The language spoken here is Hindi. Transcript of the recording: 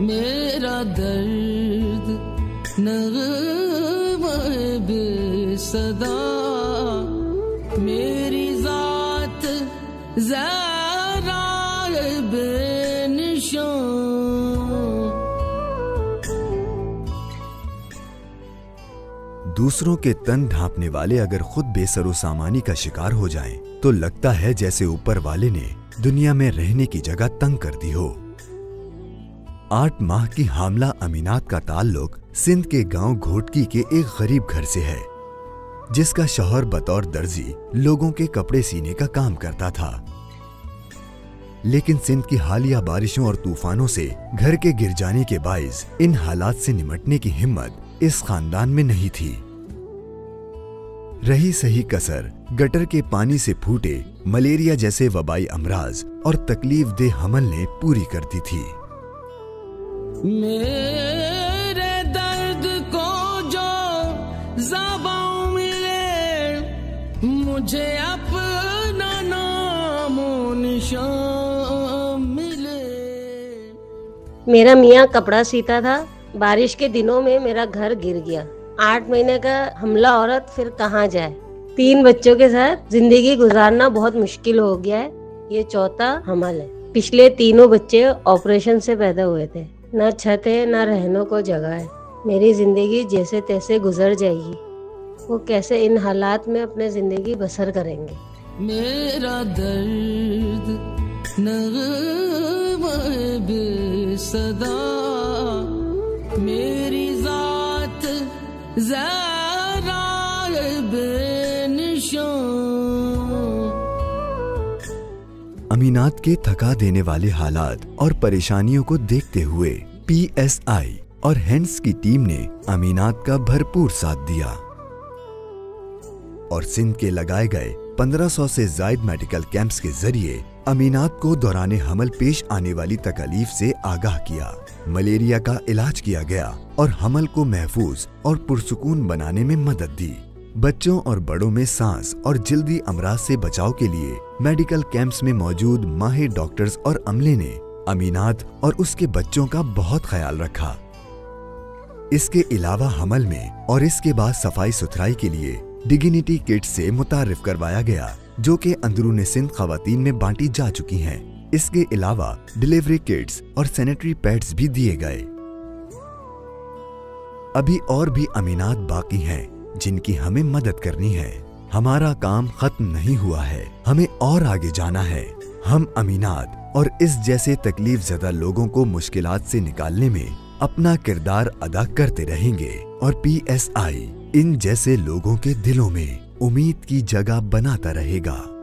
मेरा दर्द नगमा बेसदा मेरी जात जरा बेनिशान। दूसरों के तन ढांपने वाले अगर खुद बेसरो सामानी का शिकार हो जाएं, तो लगता है जैसे ऊपर वाले ने दुनिया में रहने की जगह तंग कर दी हो। 8 माह की हामला अमीनात का ताल्लुक सिंध के गांव घोटकी के एक गरीब घर से है, जिसका शौहर बतौर दर्जी लोगों के कपड़े सीने का काम करता था। लेकिन सिंध की हालिया बारिशों और तूफानों से घर के गिर जाने के बायस इन हालात से निपटने की हिम्मत इस खानदान में नहीं थी। रही सही कसर गटर के पानी से फूटे मलेरिया जैसे वबाई अमराज और तकलीफ दे हमल ने पूरी कर दी थी। मेरे दर्द को जो ज़बां मिले मुझे अपना नामो निशान मिले। मेरा मियाँ कपड़ा सीता था। बारिश के दिनों में मेरा घर गिर गया। 8 महीने का हमला औरत फिर कहाँ जाए। 3 बच्चों के साथ जिंदगी गुजारना बहुत मुश्किल हो गया है। ये चौथा हमल है। पिछले 3 बच्चे ऑपरेशन से पैदा हुए थे। ना छत है ना रहने को जगह है। मेरी जिंदगी जैसे तैसे गुजर जाएगी। वो कैसे इन हालात में अपने जिंदगी बसर करेंगे। मेरा दर्द नगमा बेसदा मेरी जात जरा बेनिशान। अमीनात के थका देने वाले हालात और परेशानियों को देखते हुए PSI और हैंड्स की टीम ने अमीनात का भरपूर साथ दिया और सिंध के लगाए गए 1500 से ज्यादा मेडिकल कैंप्स के जरिए अमीनात को दौरान हमल पेश आने वाली तकलीफ से आगाह किया। मलेरिया का इलाज किया गया और हमल को महफूज और पुरसुकून बनाने में मदद दी। बच्चों और बड़ों में सांस और जल्दी अमराज से बचाव के लिए मेडिकल कैंप्स में मौजूद माहिर डॉक्टर्स और अमले ने अमीनात और उसके बच्चों का बहुत ख्याल रखा। इसके अलावा हमल में और इसके बाद सफाई सुथराई के लिए डिग्निटी किट से मुतारिफ करवाया गया, जो कि अंदरूनी सिंध खवातीन में बांटी जा चुकी हैं। इसके अलावा डिलीवरी किट्स और सैनिटरी पैड्स भी दिए गए। अभी और भी अमीनात बाकी हैं, जिनकी हमें मदद करनी है। हमारा काम खत्म नहीं हुआ है, हमें और आगे जाना है। हम अमीनात और इस जैसे तकलीफ ज़दा लोगों को मुश्किलात से निकालने में अपना किरदार अदा करते रहेंगे और PSI इन जैसे लोगों के दिलों में उम्मीद की जगह बनाता रहेगा।